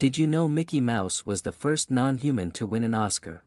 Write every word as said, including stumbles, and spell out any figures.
Did you know Mickey Mouse was the first non-human to win an Oscar?